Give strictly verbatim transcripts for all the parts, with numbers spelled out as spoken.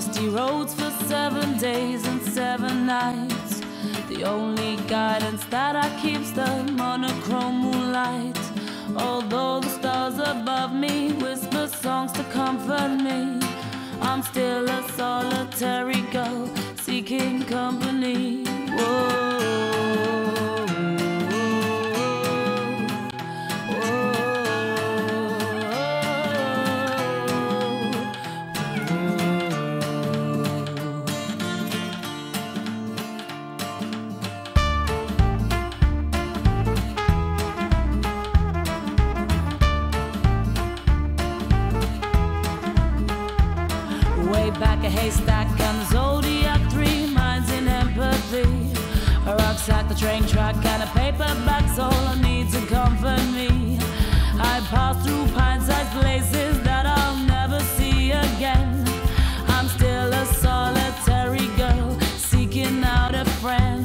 dusty roads for seven days and seven nights. The only guidance that I keep's the monochrome moonlight. Although the stars above me whisper songs to comfort me, I'm still a solitary girl seeking company. Whoa. Back a haystack and the zodiac, three minds in empathy. A rucksack, the train track, and a paperback's all I need to comfort me. I pass through pine-sized places that I'll never see again. I'm still a solitary girl seeking out a friend.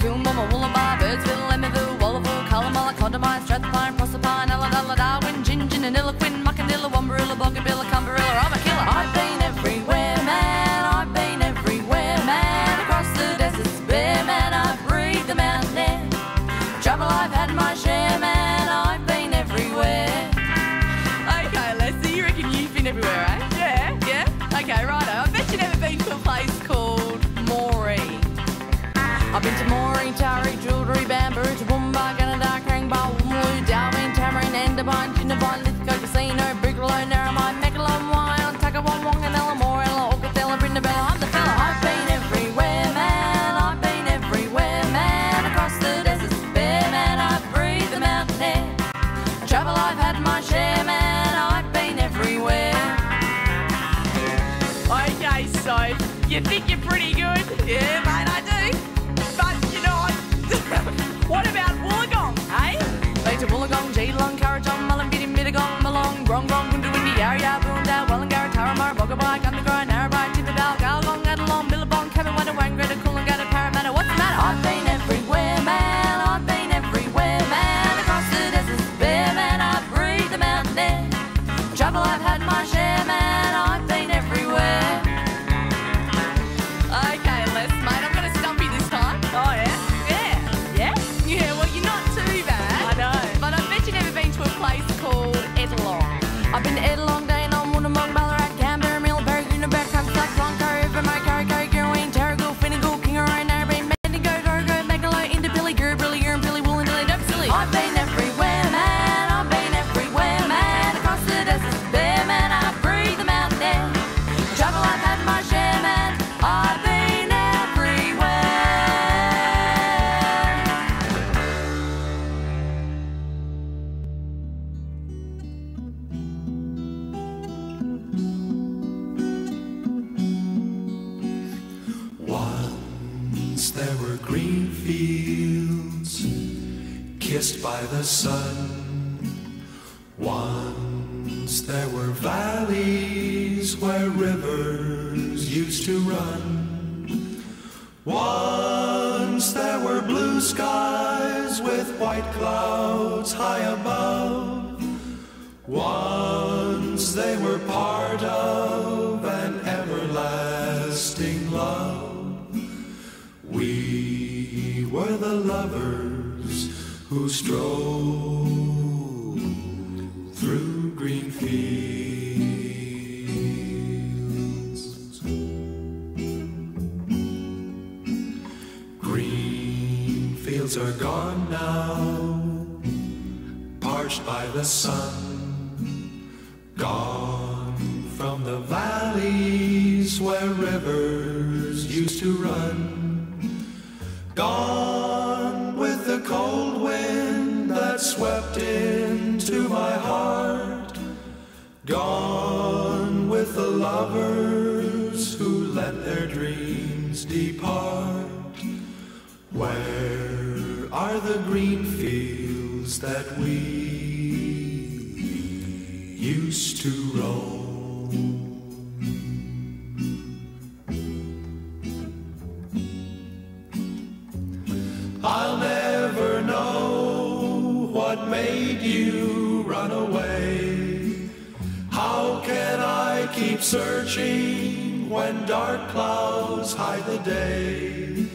Kilmum, Wollavar, Birdsville, Emmieville, Wollavar, Calamar, Condomise, Tratham, Proserpine, Dalvin, Dalvin, Gin, Gin, and Illaquin, Muckandilla, Wongarilla, Bogabilla, Cumberilla, I'm a killer. I've been everywhere, man, I've been everywhere, man, across the deserts, bare man, I've breathed the mountain air. Trouble, I've had my share, man, I've been everywhere. Okay, Leslie, you reckon you've been everywhere, eh? Yeah, yeah. Okay, righto, I bet you've never been to a place called Morella. I've been to Maureen, Tari, Jewellery, Bamboo, Toowoomba, Gunnedah, Krangba, Wumaloo, Dalvin, Tamarine, Enderbine, Ginobine, Lithgow, Casino, Bigelow, Naramite, Mechalum, Wyon, Tuckawang, Wonganella, Morella, Okafella, Brindabella, I'm the fella. I've been everywhere, man, I've been everywhere, man, across the deserts, bare man, I've breathed the mountain air. Trouble, I've had my share, man, I've been everywhere. Okay, so, you think you're pretty good? Yeah, mate, I do. What about Wollongong, eh? Been to Wollongong, Geelong, Currajong, Mullumbiddy, Mittagong, Molong, Rongrong, Woondoowindi, Yarra, Boondow, Wallangarra, Taramara, Boggabri, Gundagai, Narrabri, Tibidale, Gallong, Adelong, Billabong, Camerwana, Wangaratta, Coolangatta, Parramatta, what's the matter? I've been everywhere, man, I've been everywhere, man, across the deserts, bare man, I've breathed the mountain air. Trouble, I've had my share, man, I've been everywhere. once there were green fields kissed by the sun. Once there were valleys where rivers used to run. Once there were blue skies with white clouds high above. Once they were part of an everlasting love. We were the lovers who strolled through green fields. Green fields are gone now, parched by the sun, gone from the valleys where rivers used to run. Gone with the cold wind that swept into my heart. Gone with the lovers who let their dreams depart. Where are the green fields that we used to roam? I'll never know what made you run away. How can I keep searching when dark clouds hide the day?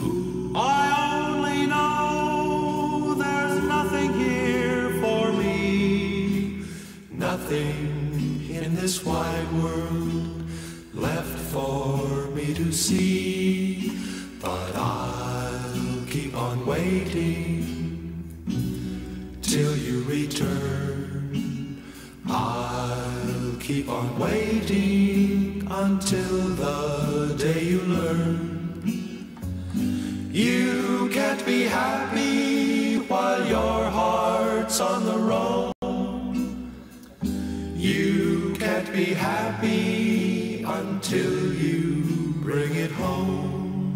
Ooh. I only know there's nothing here for me. Nothing in this wide world left for me to see. But I keep on waiting till you return. I'll keep on waiting until the day you learn. You can't be happy while your heart's on the roam. You can't be happy until you bring it home.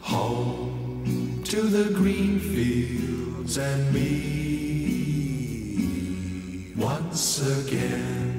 Home to the green fields and me once again.